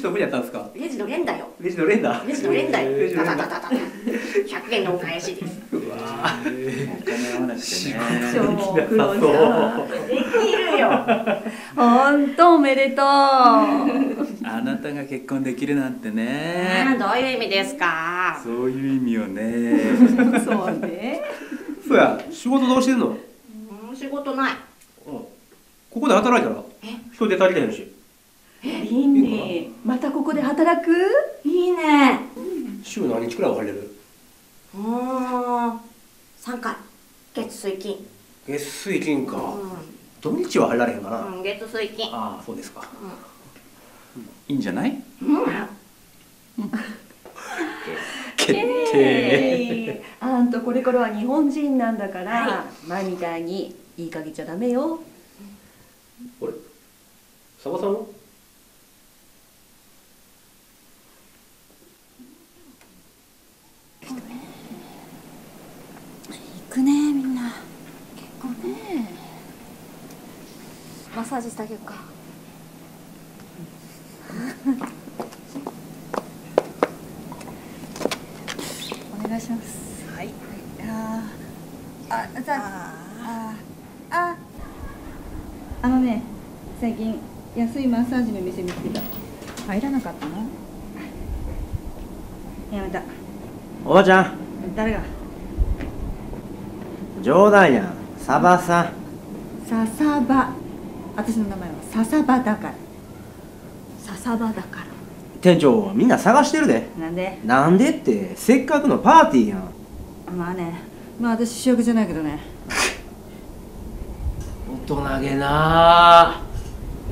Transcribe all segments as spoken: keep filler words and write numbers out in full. ジと無理やったんですか？レジの連打よ。レジの連打。レジの連打よ。ひゃくえんのお返しです。うわー。仕事できなさそう。できるよ。本当おめでとう。あなたが結婚できるなんてね。どういう意味ですか？そういう意味よね。そうね。そうや。仕事どうしてんの？仕事ない。ここで働いたら人手足りないのし。いいね。またここで働く？いいね。週何日くらいは入れる？ああ、三回。月水金。月水金か。土日は入られへんかな。月水金。ああ、そうですか。いいんじゃない？うん。決定。あんたこれからは日本人なんだから、前みたいに言いかけちゃダメよ。あれ、サバさんは？行くねー、みんな結構ねーマッサージしてあげようか。お願いします。はい。あああじゃああああのね、最近安いマッサージの店見つけた。入らなかったの？やめた。おばちゃん。誰が？冗談やん、サバさん。ササバ。私の名前はササバだから。ササバだから。店長、みんな探してるで。なんで？なんでって、せっかくのパーティーやん。まあね、まあ私主役じゃないけどね。大人げな。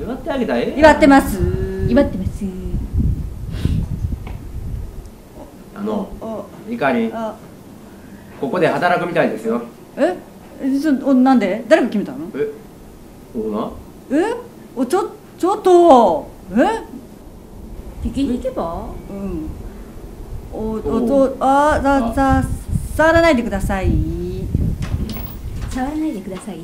祝ってあげたらええやん。祝ってます。祝ってます。あの、いかりん。ここで働くみたいですよ。え、そ、なんで、誰が決めたの？え、オーナー？え、お、ちょ、ちょっと、え、聞きに行けば？うん。お、おと、あ、だ、だ、触らないでください。触らないでください。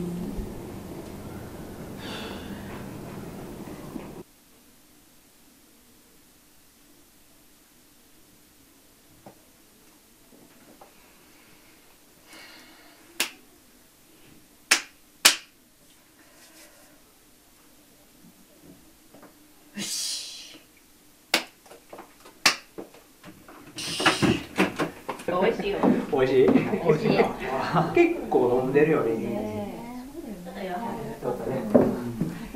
美味しいよ。美味しい。美味しい。結構飲んでるよね。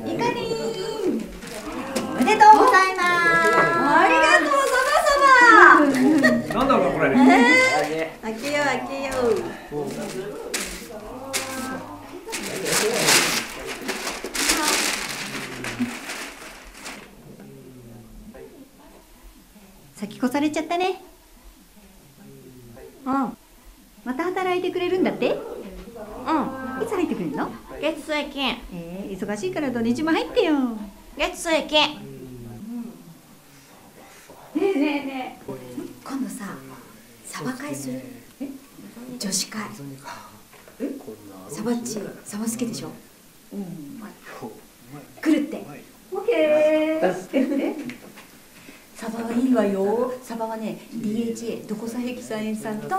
いかりん。おめでとうございます。ありがとう、サバサバ。なんだろうこれ。開けよう、開けよう。先越されちゃったね。うん。また働いてくれるんだって？うん。いつ入ってくれるの？月水金。ええー、忙しいから土日も入ってよ。月水金。うん、ねえねえねえ。今度さ、サバ会する。え？女子会。え？サバッチ、サバ好きでしょ。うん。来るって。オッケー。サバはいいわよ。サバはね、ディーエイチエー、ドコサヘキサエン酸と、あと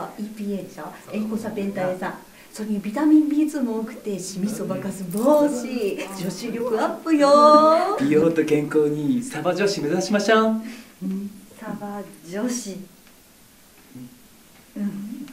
は イーピーエー でしょ、エリコサペンタエン酸。それにビタミン ビーツー も多くて、シミそばかす防止、女子力アップよ。美容と健康にサバ女子目指しましょう。サバ女子。うん。